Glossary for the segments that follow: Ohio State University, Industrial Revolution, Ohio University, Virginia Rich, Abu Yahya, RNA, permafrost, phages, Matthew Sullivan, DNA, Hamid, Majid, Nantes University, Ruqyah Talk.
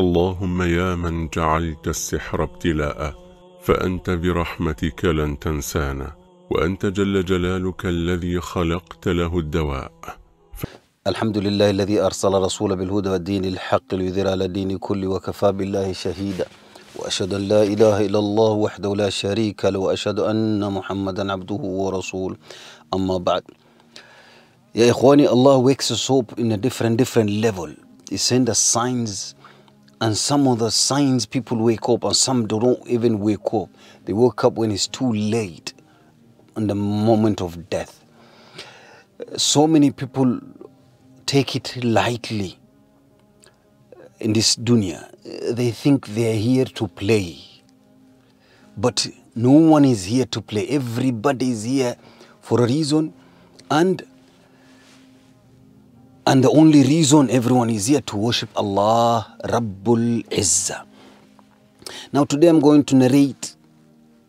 اللهم يا من جعلت السحر ابتلاء فأنت برحمتك لن تنسانا وأنت جل جلالك الذي خلقت له الدواء. الحمد لله الذي أرسل رسول بالهدى والدين الحق ليظهر على الدين كله وكفى بالله شهيدا وأشهد أن لا إله إلا الله وحده لا شريك له وأشهد أن محمدا عبده ورسوله أما بعد. يا إخواني, Allah wakes us up in a different level. He sends us signs, and some of the signs people wake up, and some don't even wake up. They wake up when it's too late, on the moment of death. So many people take it lightly in this dunya. They think they are here to play, but no one is here to play. Everybody is here for a reason, and the only reason everyone is here to worship Allah Rabbul Izzah. Now today I'm going to narrate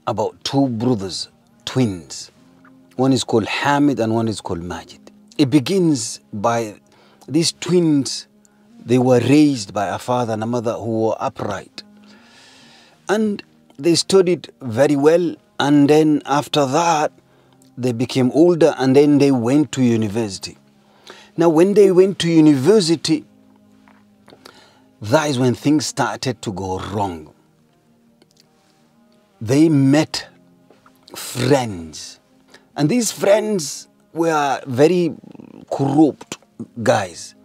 about two brothers, twins. One is called Hamid and one is called Majid. It begins by these twins. They were raised by a father and a mother who were upright, and they studied very well, and then after that they became older and then they went to university. Now when they went to university, that is when things started to go wrong. They met friends, and these friends were very corrupt guys.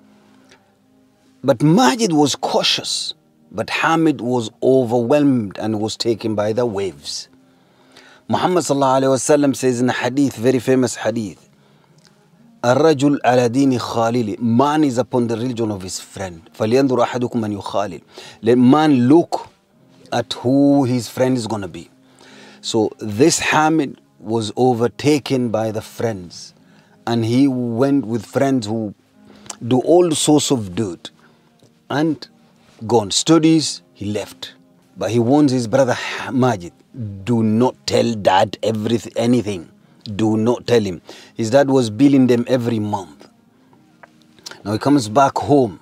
But Majid was cautious, but Hamid was overwhelmed and was taken by the waves. Muhammad sallallahu alaihi wasallam says in a hadith, very famous hadith, الرجل على دين خالله. Man is upon the religion of his friend. فلينظر أحدكم من يخالل. Let man look at who his friend is going to be. So this Hamid was overtaken by the friends, and he went with friends who do all sorts of dirt, and gone. Studies, he left. But he warns his brother Majid, do not tell dad anything. Do not tell him. His dad was billing them every month. Now he comes back home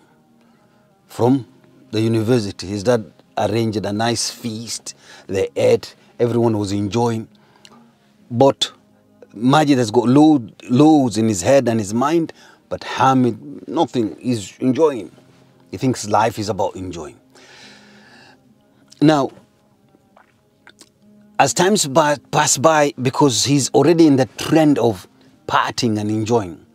from the university. His dad arranged a nice feast. They ate. Everyone was enjoying. But Majid has got loads in his head and his mind. But Hamid, nothing. He's enjoying. He thinks life is about enjoying. Now, as times pass by, because he's already in the trend of partying and enjoying,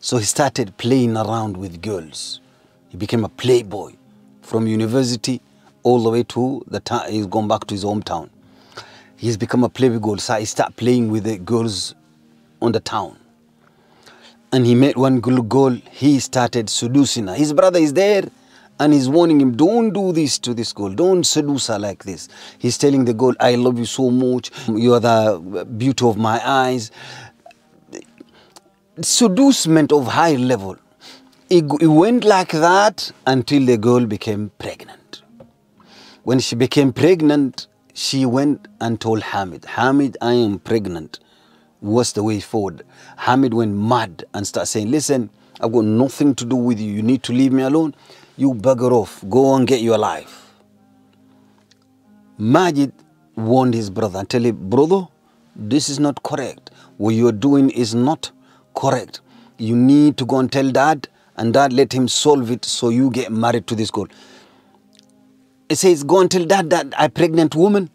so he started playing around with girls. He became a playboy from university all the way to the time he's gone back to his hometown. He's become a playboy, so he started playing with the girls on the town. And he met one girl, he started seducing her. His brother is there, and he's warning him, don't do this to this girl. Don't seduce her like this. He's telling the girl, I love you so much. You are the beauty of my eyes. Seducement of high level. It went like that until the girl became pregnant. When she became pregnant, she went and told Hamid, Hamid, I am pregnant. What's the way forward? Hamid went mad and started saying, listen, I've got nothing to do with you. You need to leave me alone. You bugger off. Go and get your life. Majid warned his brother and tell him, brother, this is not correct. What you are doing is not correct. You need to go and tell dad, and dad let him solve it so you get married to this girl. He says, go and tell dad that I'm a pregnant woman.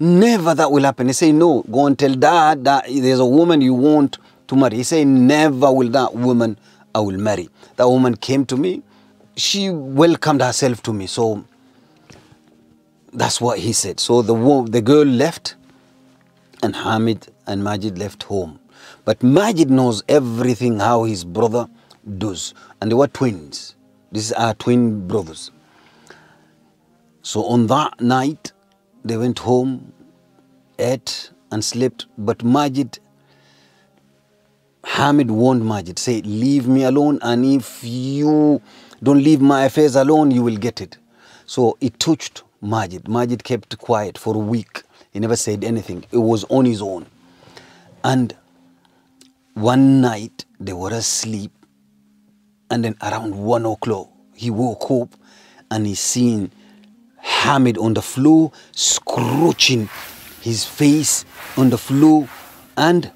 Never that will happen. He says, no, go and tell dad that there's a woman you want to marry. He says, never will that woman I will marry. That woman came to me. She welcomed herself to me, so that's what he said. So the girl left, and Hamid and Majid left home. But Majid knows everything how his brother does, and they were twins. These are twin brothers. So on that night, they went home, ate and slept. But Hamid warned Majid, say, leave me alone, and if you don't leave my affairs alone, you will get it. So it touched Majid. Majid kept quiet for a week. He never said anything. It was on his own. And one night, they were asleep. And then around 1 o'clock, he woke up and he's seen Hamid on the floor, scratching his face on the floor, and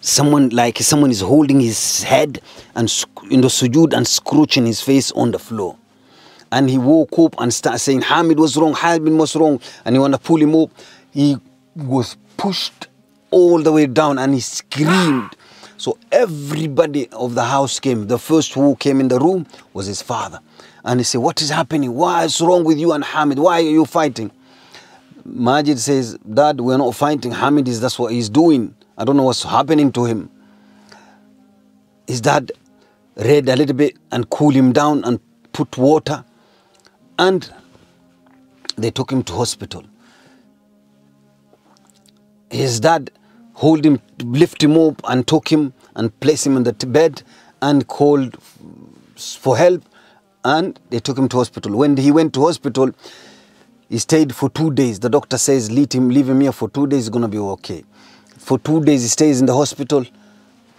someone is holding his head and in the sujood and scratching his face on the floor. And he woke up and started saying, Hamid was wrong, Hamid was wrong. And he wanted to pull him up. He was pushed all the way down and he screamed. So everybody of the house came. The first who came in the room was his father. And he said, what is happening? What is wrong with you and Hamid? Why are you fighting? Majid says, Dad, we're not fighting. Hamid is, that's what he's doing. I don't know what's happening to him. His dad read a little bit and cooled him down and put water. And they took him to hospital. His dad hold him, lift him up and took him and placed him on the bed and called for help. And they took him to hospital. When he went to hospital, he stayed for 2 days. The doctor says, leave him here for 2 days, he's going to be okay. For 2 days, he stays in the hospital.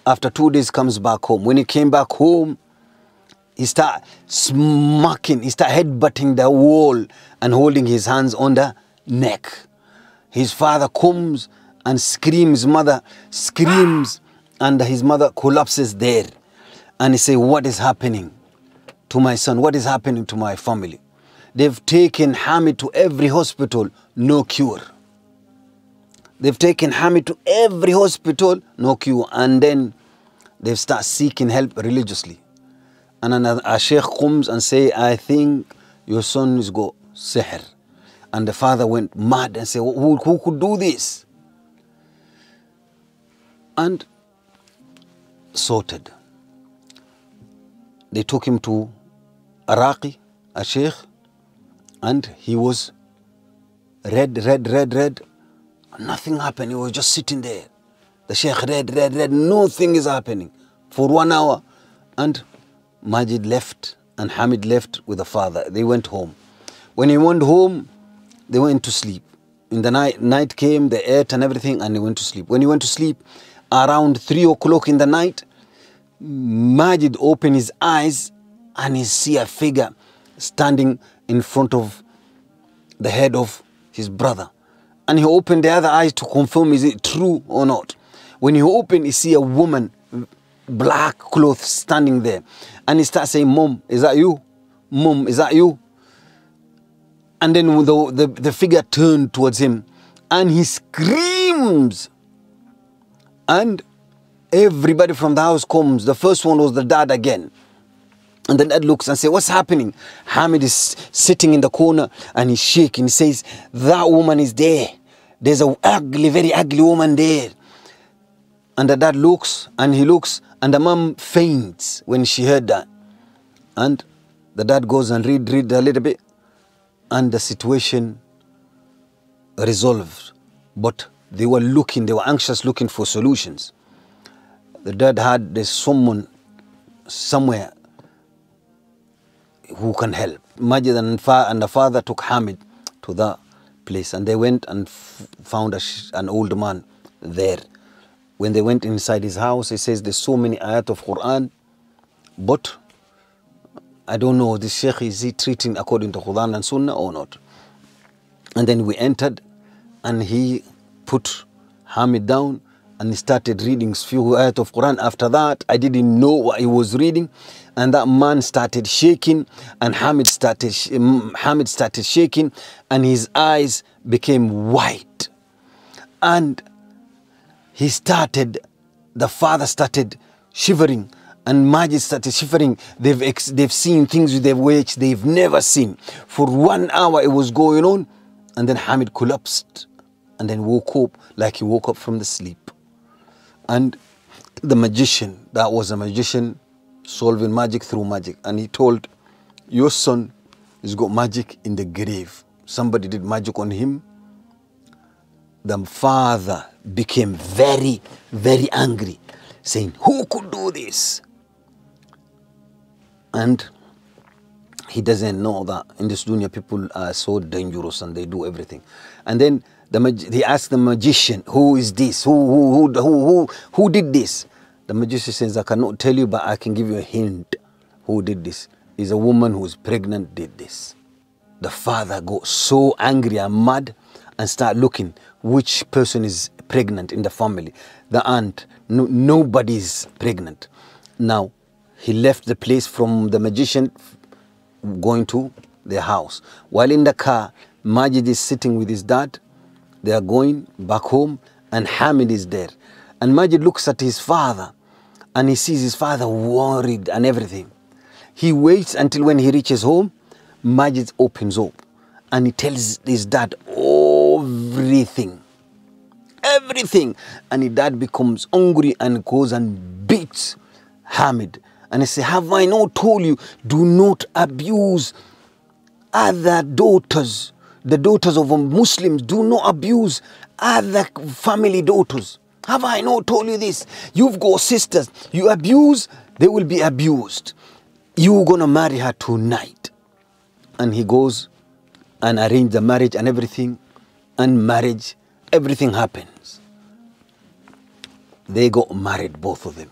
After 2 days, comes back home. When he came back home, he started smacking, he started headbutting the wall and holding his hands on the neck. His father comes and screams, mother screams, and his mother collapses there. And he says, what is happening to my son? What is happening to my family? They've taken Hamid to every hospital, no cure. They've taken Hamid to every hospital, no cure. And then they start seeking help religiously. And another sheikh comes and says, I think your son is go sihr. And the father went mad and said, who could do this? And sorted. They took him to Iraqi, a sheikh, and he was read. Nothing happened. He was just sitting there. The sheikh read. Nothing is happening for 1 hour. And Majid left and Hamid left with the father. They went home. When he went home, they went to sleep. In the night, night came, they ate and everything, and they went to sleep. When he went to sleep, around 3 o'clock in the night, Majid opened his eyes and he see a figure standing in front of the head of his brother. And he opened the other eyes to confirm, is it true or not? When he opened, he see a woman, black clothes, standing there. And he starts saying, Mom, is that you? Mom, is that you? And then the figure turned towards him and he screams. And everybody from the house comes. The first one was the dad again. And the dad looks and says, what's happening? Hamid is sitting in the corner and he's shaking. He says, that woman is there. There's a ugly, very ugly woman there. And the dad looks and he looks and the mom faints when she heard that. And the dad goes and read a little bit and the situation resolved. But they were looking, they were anxious looking for solutions. The dad had someone somewhere who can help. Majid and the father took Hamid to the place and they went and found an old man there. When they went inside his house, he says there's so many ayat of Quran, but I don't know, this sheikh, is he treating according to Quran and Sunnah or not? And then we entered and he put Hamid down and he started reading few ayat of Quran. After that, I didn't know what he was reading. And that man started shaking and Hamid started shaking and his eyes became white. And the father started shivering and Majid started shivering. They've seen things with their which they've never seen. For 1 hour it was going on and then Hamid collapsed and then woke up like he woke up from the sleep. And the magician, that was a magician, solving magic through magic. And he told, your son has got magic in the grave. Somebody did magic on him. The father became very, very angry, saying, who could do this? And he doesn't know that in this dunya people are so dangerous and they do everything. And then he asked the magician, who is this? Who did this? The magician says, I cannot tell you, but I can give you a hint who did this. is a woman who is pregnant did this. The father got so angry and mad and started looking which person is pregnant in the family. The aunt, nobody's pregnant. Now, he left the place from the magician going to their house. While in the car, Majid is sitting with his dad. They are going back home and Hamid is there. And Majid looks at his father and he sees his father worried and everything. He waits until when he reaches home, Majid opens up and he tells his dad everything. Everything. And his dad becomes angry and goes and beats Hamid. And he says, have I not told you, do not abuse other daughters. The daughters of Muslims, do not abuse other family daughters. Have I not told you this? You've got sisters. You abuse, they will be abused. You're going to marry her tonight. And he goes and arranges the marriage and everything. And marriage, everything happens. They got married, both of them.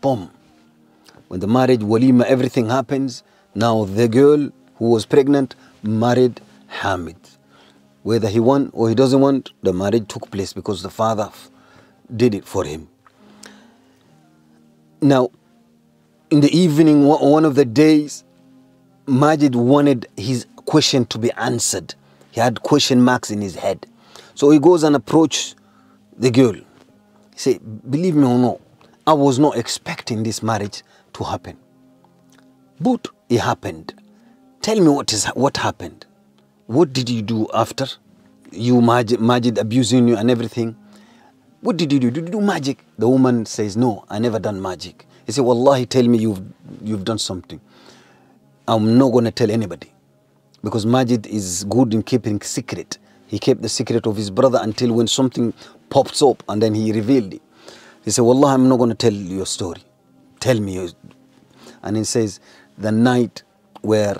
Boom. When the marriage, walima, everything happens. Now the girl who was pregnant married Hamid. Whether he wants or he doesn't want, the marriage took place because the father did it for him. Now, in the evening, one of the days, Majid wanted his question to be answered. He had question marks in his head. So he goes and approaches the girl. He says, believe me or not, I was not expecting this marriage to happen. But it happened. Tell me what happened. What did you do after? You, Majid abusing you and everything. What did you do? Did you do magic? The woman says, no, I never done magic. He said, wallahi, tell me you've done something. I'm not going to tell anybody. Because Majid is good in keeping secret. He kept the secret of his brother until when something pops up and then he revealed it. He said, wallahi, I'm not going to tell your story. Tell me yours. And he says, the night where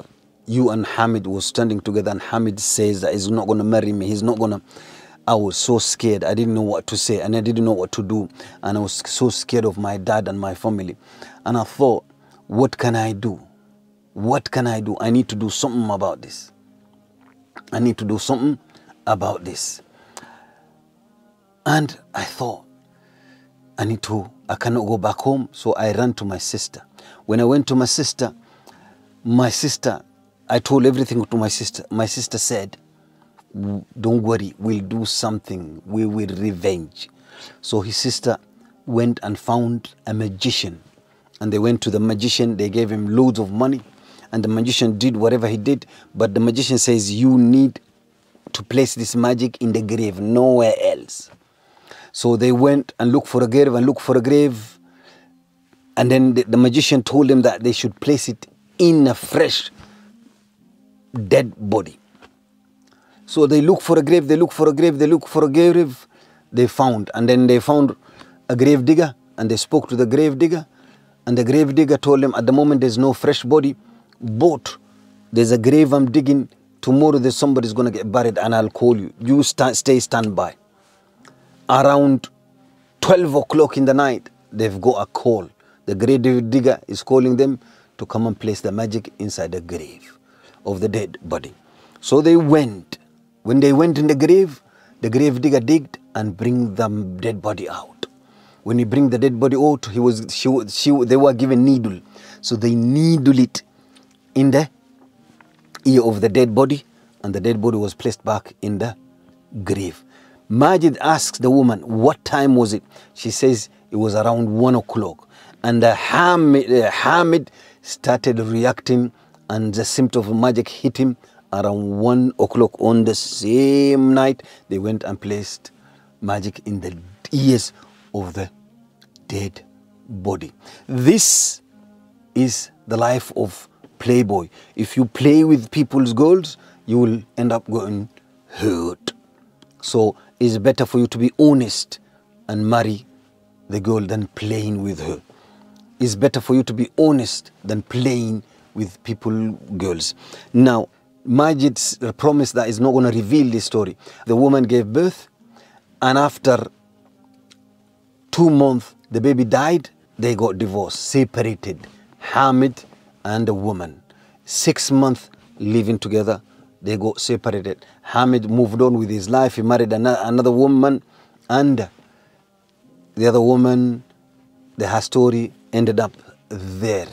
you and Hamid was standing together and Hamid says that he's not going to marry me, he's not going to... I was so scared, I didn't know what to say and I didn't know what to do and I was so scared of my dad and my family and I thought, what can I do? What can I do? I need to do something about this. I need to do something about this. And I thought, I cannot go back home, so I ran to my sister. When I went to my sister, I told everything to my sister. My sister said, don't worry, we'll do something. We will revenge. So his sister went and found a magician. And they went to the magician. They gave him loads of money. And the magician did whatever he did. But the magician says, you need to place this magic in the grave, nowhere else. So they went and looked for a grave and looked for a grave. And then the magician told them that they should place it in a fresh dead body. So they look for a grave, they look for a grave, they look for a grave, they found. And then they found a grave digger and they spoke to the grave digger. And the grave digger told them, at the moment there's no fresh body, but there's a grave I'm digging. Tomorrow there's somebody's going to get buried and I'll call you. You stand by. Around 12 o'clock in the night, they've got a call. The grave digger is calling them to come and place the magic inside the grave of the dead body. So they went. When they went in the grave digger digged and bring the dead body out. When he bring the dead body out, they were given needle. So they needle it in the ear of the dead body and the dead body was placed back in the grave. Majid asks the woman, what time was it? She says it was around 1 o'clock. And Hamid started reacting and the symptom of magic hit him around 1 o'clock on the same night. They went and placed magic in the ears of the dead body. This is the life of playboy. If you play with people's girls, you will end up going hurt. So it's better for you to be honest and marry the girl than playing with her. It's better for you to be honest than playing with girls. Now, Majid promised that he's not going to reveal this story. The woman gave birth and after 2 months, the baby died. They got divorced, separated, Hamid and the woman. 6 months living together, they got separated. Hamid moved on with his life. He married another woman, and the other woman, her story ended up there.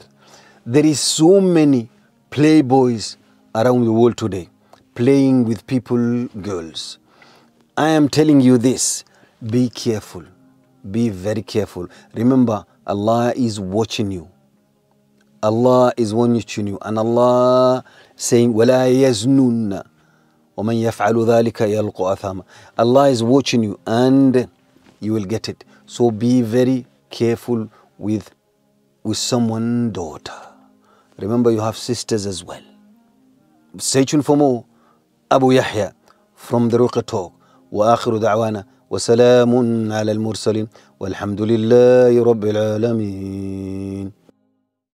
There is so many playboys around the world today, playing with people, girls. I am telling you this, be careful, be very careful. Remember, Allah is watching you. Allah is watching you, and Allah saying, وَلَا يَزْنُونَ وَمَنْ يَفْعَلُ ذَلِكَ يَلْقُ أَثَامًا. Allah is watching you, and you will get it. So be very careful with someone's daughter. Remember, you have sisters as well. Stay tuned for more. Abu Yahya from the Ruqyah Talk. وآخر دعوانا وسلام على المرسلين والحمد لله رب العالمين.